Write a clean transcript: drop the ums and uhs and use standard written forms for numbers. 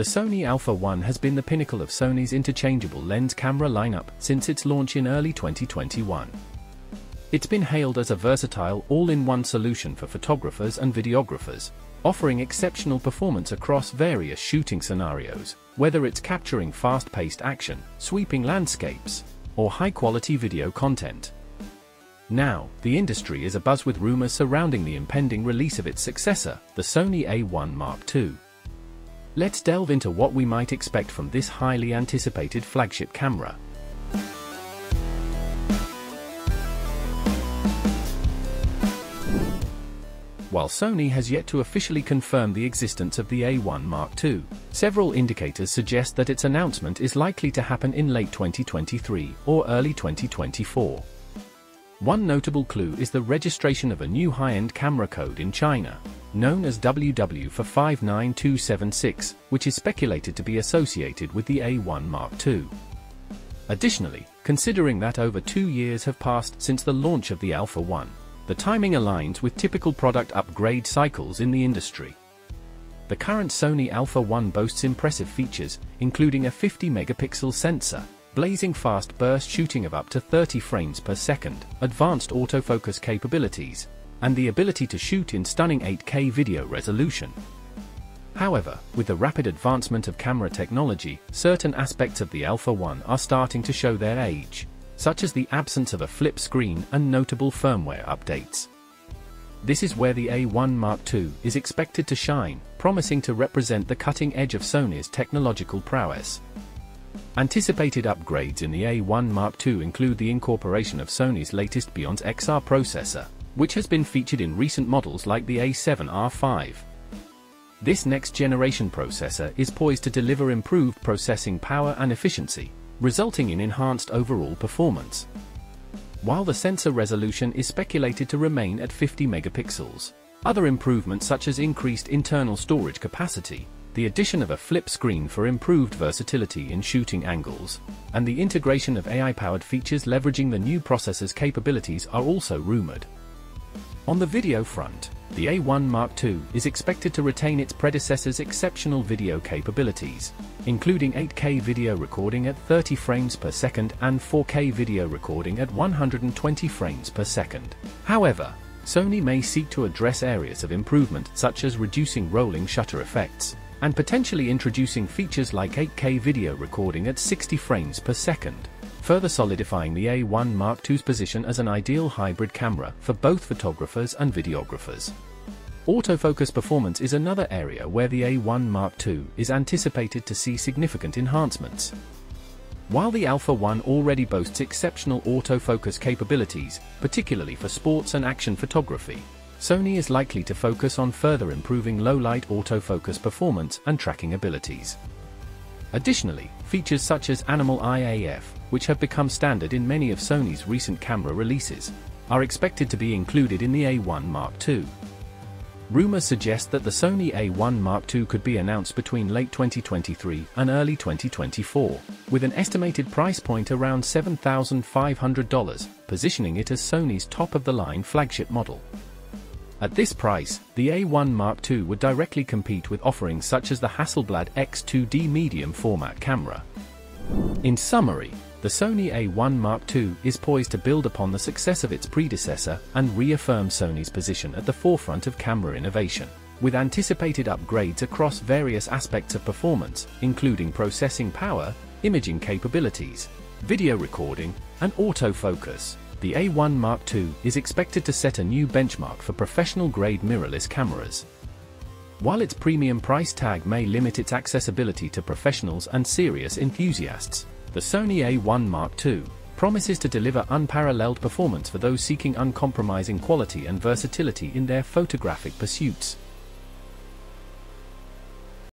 The Sony Alpha 1 has been the pinnacle of Sony's interchangeable lens camera lineup since its launch in early 2021. It's been hailed as a versatile all-in-one solution for photographers and videographers, offering exceptional performance across various shooting scenarios, whether it's capturing fast-paced action, sweeping landscapes, or high-quality video content. Now, the industry is abuzz with rumors surrounding the impending release of its successor, the Sony A1 Mark II. Let's delve into what we might expect from this highly anticipated flagship camera. While Sony has yet to officially confirm the existence of the A1 Mark II, several indicators suggest that its announcement is likely to happen in late 2023 or early 2024. One notable clue is the registration of a new high-end camera code in China, known as WW459276, which is speculated to be associated with the A1 Mark II. Additionally, considering that over 2 years have passed since the launch of the Alpha 1, the timing aligns with typical product upgrade cycles in the industry. The current Sony Alpha 1 boasts impressive features, including a 50-megapixel sensor, blazing fast burst shooting of up to 30 frames per second, advanced autofocus capabilities, and the ability to shoot in stunning 8K video resolution. However, with the rapid advancement of camera technology, certain aspects of the Alpha 1 are starting to show their age, such as the absence of a flip screen and notable firmware updates. This is where the A1 Mark II is expected to shine, promising to represent the cutting edge of Sony's technological prowess. Anticipated upgrades in the A1 Mark II include the incorporation of Sony's latest Beyond XR processor, which has been featured in recent models like the A7R5. This next-generation processor is poised to deliver improved processing power and efficiency, resulting in enhanced overall performance. While the sensor resolution is speculated to remain at 50 megapixels, other improvements such as increased internal storage capacity, the addition of a flip screen for improved versatility in shooting angles, and the integration of AI-powered features leveraging the new processor's capabilities are also rumored. On the video front, the A1 Mark II is expected to retain its predecessor's exceptional video capabilities, including 8K video recording at 30 frames per second and 4K video recording at 120 frames per second. However, Sony may seek to address areas of improvement such as reducing rolling shutter effects, and potentially introducing features like 8K video recording at 60 frames per second, further solidifying the A1 Mark II's position as an ideal hybrid camera for both photographers and videographers. Autofocus performance is another area where the A1 Mark II is anticipated to see significant enhancements. While the Alpha 1 already boasts exceptional autofocus capabilities, particularly for sports and action photography, Sony is likely to focus on further improving low-light autofocus performance and tracking abilities. Additionally, features such as Animal Eye AF, which have become standard in many of Sony's recent camera releases, are expected to be included in the A1 Mark II. Rumors suggest that the Sony A1 Mark II could be announced between late 2023 and early 2024, with an estimated price point around $7,500, positioning it as Sony's top-of-the-line flagship model. At this price, the A1 Mark II would directly compete with offerings such as the Hasselblad X2D medium format camera. In summary, the Sony A1 Mark II is poised to build upon the success of its predecessor and reaffirm Sony's position at the forefront of camera innovation, with anticipated upgrades across various aspects of performance, including processing power, imaging capabilities, video recording, and autofocus. The A1 Mark II is expected to set a new benchmark for professional-grade mirrorless cameras. While its premium price tag may limit its accessibility to professionals and serious enthusiasts, the Sony A1 Mark II promises to deliver unparalleled performance for those seeking uncompromising quality and versatility in their photographic pursuits.